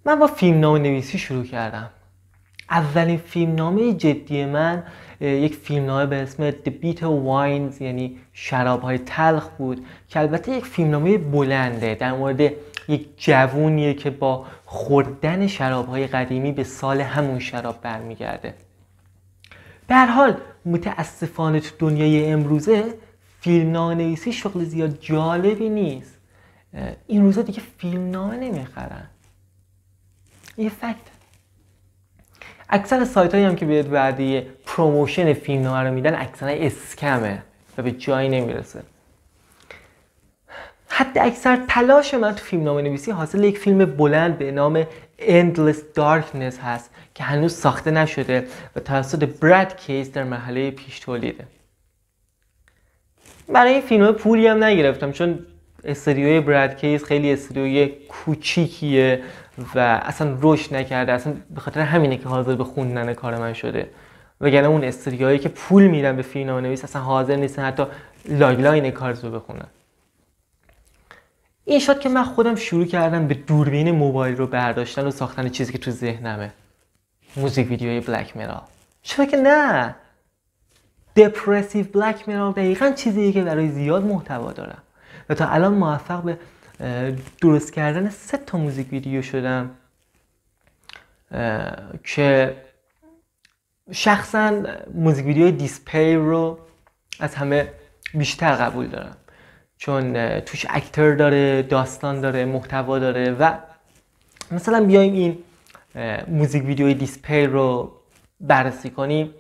من با فیلمنامه نویسی شروع کردم. اولین فیلمنامه جدی من یک فیلمنامه به اسم The Bitter Wines یعنی شرابهای تلخ بود که البته یک فیلمنامه بلنده در مورد یک جوونیه که با خوردن شرابهای قدیمی به سال همون شراب برمیگرده. به هر حال متاسفانه تو دنیای امروزه فیلمنامه نویسی شغل زیاد جالبی نیست. این روزا دیگه فیلمنامه نمیخرن. یه فکت. اکثر سایت هایی هم که بهت وعده پروموشن فیلمنامه رو میدن اکثرا اسکمه و به جایی نمیرسه. حتی اکثر تلاش من تو فیلمنامه نویسی حاصل یک فیلم بلند به نام Endless Darkness هست که هنوز ساخته نشده و توسط براد کیس در مرحله پیش تولیده. برای این فیلمنامه پولی هم نگرفتم چون استودیوی براد کیس خیلی استودیوی کوچیکیه و اصلا رشد نکرده، اصلا به خاطر همینه که حاضر به خوندن کار من شده، وگرنه اون استودیوهایی که پول میدن به فیلمنامه نویس اصلا حاضر نیستن حتی لاین کارت رو بخونن. این شد که من خودم شروع کردم به دوربین موبایل رو برداشتن و ساختن چیزی که تو ذهنمه، موزیک ویدیوی بلک میرال. چرا که نه، دپرسیو بلک میرال دقیقاً چیزیه که برای زیاد محتوا داره و تا الان موفق به درست کردن 3 تا موزیک ویدیو شدم که شخصاً موزیک ویدیوی دیسپی رو از همه بیشتر قبول دارم چون توش اکتر داره، داستان داره، محتوا داره و مثلا بیایم این موزیک ویدیوی دیسپی رو بررسی کنیم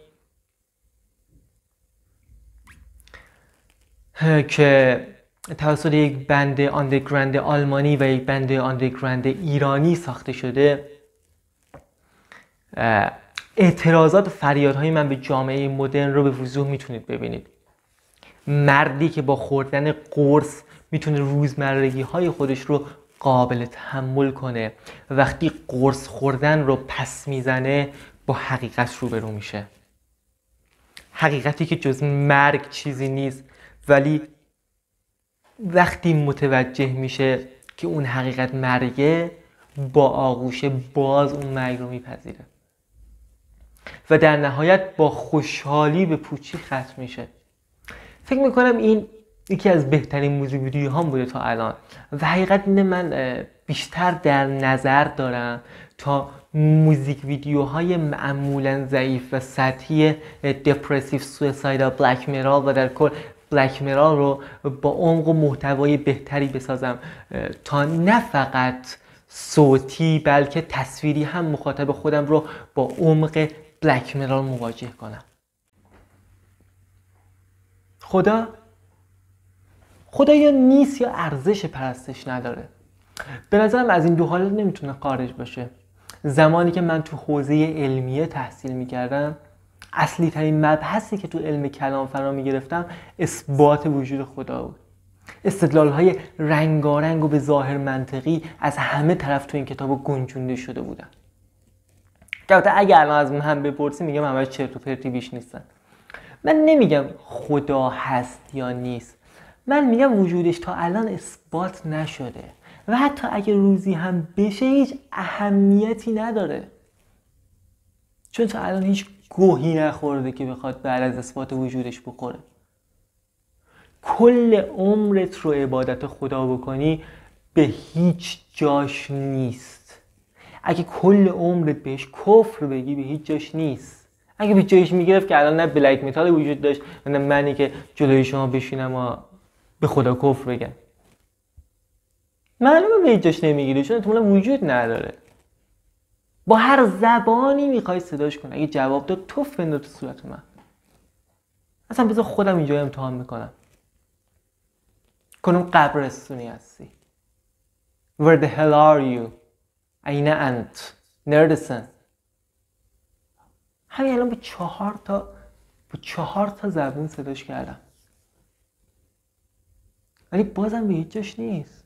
که توسط یک بند آندرگراند آلمانی و یک بند آندرگراند ایرانی ساخته شده. اعتراضات و فریادهای من به جامعه مدرن رو به وضوح میتونید ببینید. مردی که با خوردن قرص میتونه روزمرگی های خودش رو قابل تحمل کنه، وقتی قرص خوردن رو پس میزنه با حقیقت روبرو میشه، حقیقتی که جز مرگ چیزی نیست، ولی وقتی متوجه میشه که اون حقیقت مرگه با آغوش باز اون مرگ رو میپذیره و در نهایت با خوشحالی به پوچی ختم میشه. فکر میکنم این یکی از بهترین موزیک ویدیوها بوده تا الان و حقیقت اینه من بیشتر در نظر دارم تا موزیک ویدیوهای معمولا ضعیف و سطحی دپرسیو سویسایدال بلک میرال و در کل بلک میرال رو با عمق و محتوای بهتری بسازم تا نه فقط صوتی بلکه تصویری هم مخاطب خودم رو با عمق بلک میرال مواجه کنم. خدا یا نیست یا ارزش پرستش نداره. به نظرم از این دو حالت نمیتونه خارج باشه. زمانی که من تو حوزه علمیه تحصیل میکردم اصلی ترین مبحثی که تو علم کلام فرا میگرفتم اثبات وجود خدا بود. استدلال های رنگارنگ و به ظاهر منطقی از همه طرف تو این کتاب گنجونده شده بودن. البته اگه الان از من هم بپرسی میگم همه چرت و پرتی بیش نیستن. من نمیگم خدا هست یا نیست، من میگم وجودش تا الان اثبات نشده و حتی اگه روزی هم بشه هیچ اهمیتی نداره چون تا الان هیچ گوهی نخورده که بخواد بعد از اثبات وجودش بخوره. کل عمرت رو عبادت خدا بکنی به هیچ جاش نیست. اگه کل عمرت بهش کفر بگی به هیچ جاش نیست. اگه به جایش میگرفت که الان نه بلک متال وجود داشت نه منی که جلوی شما بشینم و به خدا کفر بگم. معلومه به جایش نمیگیری چون احتمالا وجود نداره. با هر زبانی میخوای صداش کن، اگه جواب داد توف بنداز تو صورت من. اصلا بذار خودم اینجا امتحان میکنم. کنون قبرستونی هستی. Where the hell are you? اینه انت نردسن. همین الان با چهار تا زبون صداش کردم ولی بازم به هیچ جاش نیست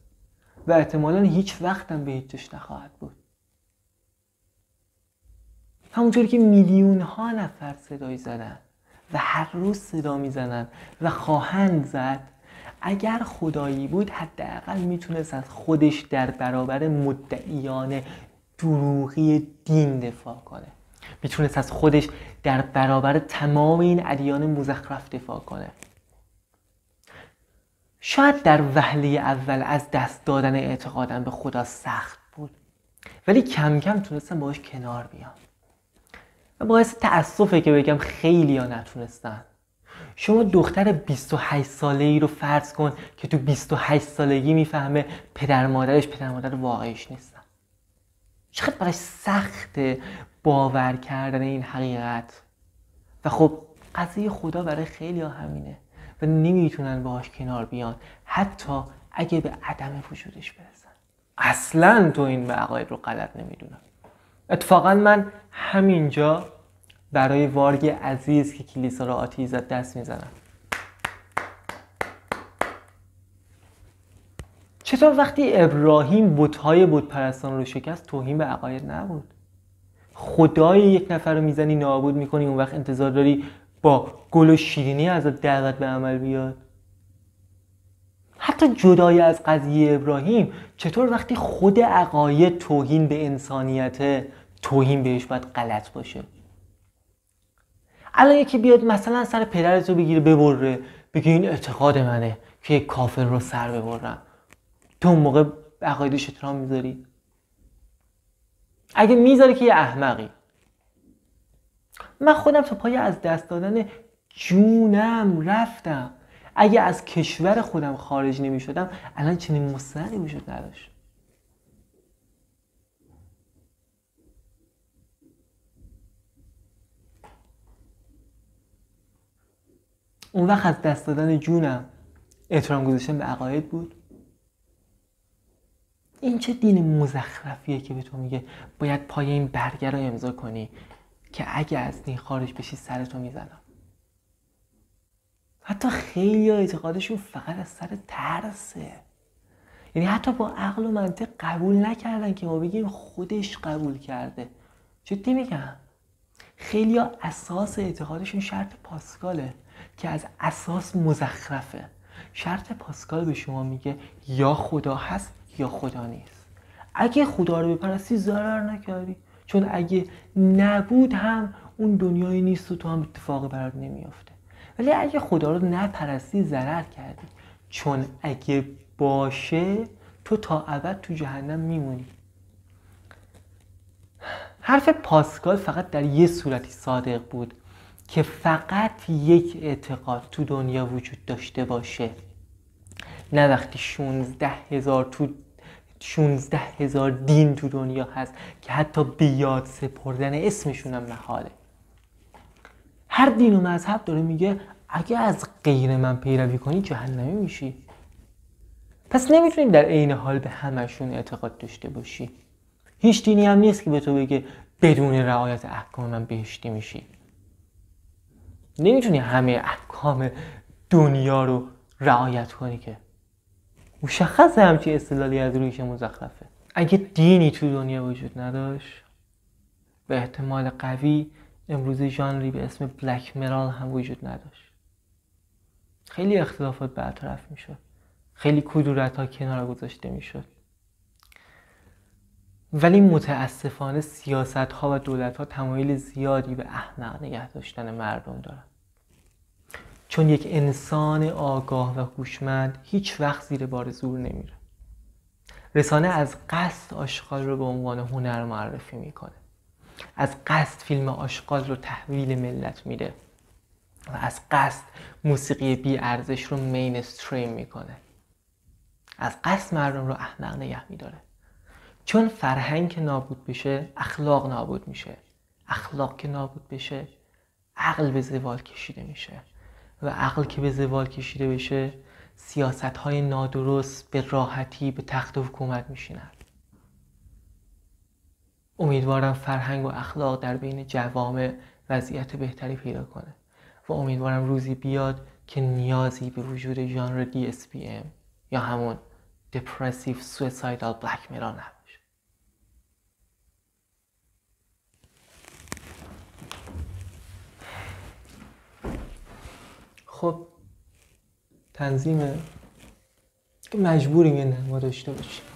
و احتمالاً هیچ وقتم به هیچ جاش نخواهد بود. همونطور که میلیون ها نفر صدایی زدن و هر روز صدا میزنن و خواهند زد، اگر خدایی بود حداقل میتونست از خودش در برابر مدعیان دروغی دین دفاع کنه، میتونست از خودش در برابر تمام این ادیان مزخرف دفاع کنه. شاید در وهله اول از دست دادن اعتقادم به خدا سخت بود، ولی کم کم تونستم باهاش کنار بیام. و باعث تأسفه که بگم خیلی‌ها نتونستن. شما دختر 28 ساله‌ای رو فرض کن که تو 28 سالگی میفهمه پدر مادرش پدر مادر واقعیش نیستن. چقدر براش سخته باور کردن این حقیقت. و خب قضیه خدا برای خیلی‌ها همینه و نمیتونن باهاش کنار بیان، حتی اگه به عدم وجودش برسن. اصلاً تو این عقاید رو غلط نمیدونم. اتفاقا من همینجا برای وارگ عزیز که کلیسا را آتیش زد دست میزنم. چطور وقتی ابراهیم بت‌های بت‌پرستان رو شکست توهین به عقاید نبود؟ خدای یک نفر رو میزنی نابود میکنی، اون وقت انتظار داری با گل و شیرینی ازت دعوت به عمل بیاد؟ حتی جدای از قضیه ابراهیم، چطور وقتی خود عقاید توهین به انسانیته، توهین بهش باید غلط باشه؟ الان یکی بیاد مثلا سر پدرت رو بگیره ببره، بگه این اعتقاد منه که یک کافر رو سر ببرم، تو اون موقع عقایدش احترام میذاری؟ اگه میذاری که یه احمقی. من خودم تا پای از دست دادن جونم رفتم. اگه از کشور خودم خارج نمی شدم الان چنین مستندی وجود نداشت. اون وقت از دست دادن جونم احترام گذاشتن به عقاید بود؟ این چه دین مزخرفیه که به تو میگه باید پای این برگه رو امضا کنی که اگه از دین خارج بشی سرتو میزنم. حتی خیلی ها اعتقادشون فقط از سر ترسه، یعنی حتی با عقل و منطق قبول نکردن که ما بگیم خودش قبول کرده. جدی میگم خیلی ها اساس اعتقادشون شرط پاسکاله که از اساس مزخرفه. شرط پاسکال به شما میگه یا خدا هست یا خدا نیست. اگه خدا رو بپرستی ضرر نکردی، چون اگه نبود هم اون دنیایی نیست و تو هم اتفاقی برات نمیافته. ولی اگه خدا رو نپرستی ضرر کردی، چون اگه باشه تو تا ابد تو جهنم میمونی. حرف پاسکال فقط در یه صورتی صادق بود که فقط یک اعتقاد تو دنیا وجود داشته باشه، نه وقتی 16 هزار دین تو دنیا هست که حتی به یاد سپردن اسمشون هم محاله. هر دین و مذهب داره میگه اگه از غیر من پیروی کنی جهنمی میشی. پس نمیتونی در عین حال به همشون اعتقاد داشته باشی. هیچ دینی هم نیست که به تو بگه بدون رعایت احکام من بهشتی میشی. نمیتونی همه احکام دنیا رو رعایت کنی که. مشخصه همچین استدلالی از رویش مزخرفه. اگه دینی تو دنیا وجود نداشت، به احتمال قوی امروزه ژانری به اسم بلک مرال هم وجود نداشت. خیلی اختلافات برطرف میشد، خیلی کدورت‌ها کنار گذاشته میشد. ولی متاسفانه سیاست‌ها و دولت‌ها تمایل زیادی به احمق نگه داشتن مردم دارن، چون یک انسان آگاه و هوشمند هیچ وقت زیر بار زور نمیره. رسانه از قصد آشغال رو به عنوان هنر معرفی میکنه، از قصد فیلم آشغال رو تحویل ملت میده و از قصد موسیقی بی ارزش رو مینستریم میکنه. از قصد مردم رو احمق نگه میداره، چون فرهنگ که نابود بشه اخلاق نابود میشه، اخلاق که نابود بشه عقل به زوال کشیده میشه و عقل که به زوال کشیده بشه سیاست‌های نادرست به راحتی به تخت حکومت میشینن. امیدوارم فرهنگ و اخلاق در بین جوامع وضعیت بهتری پیدا کنه و امیدوارم روزی بیاد که نیازی به وجود ژانر DSBM یا همون Depressive Suicidal Black Mirror نباشه. خب تنظیمه که مجبوریم یه نما داشته باشیم.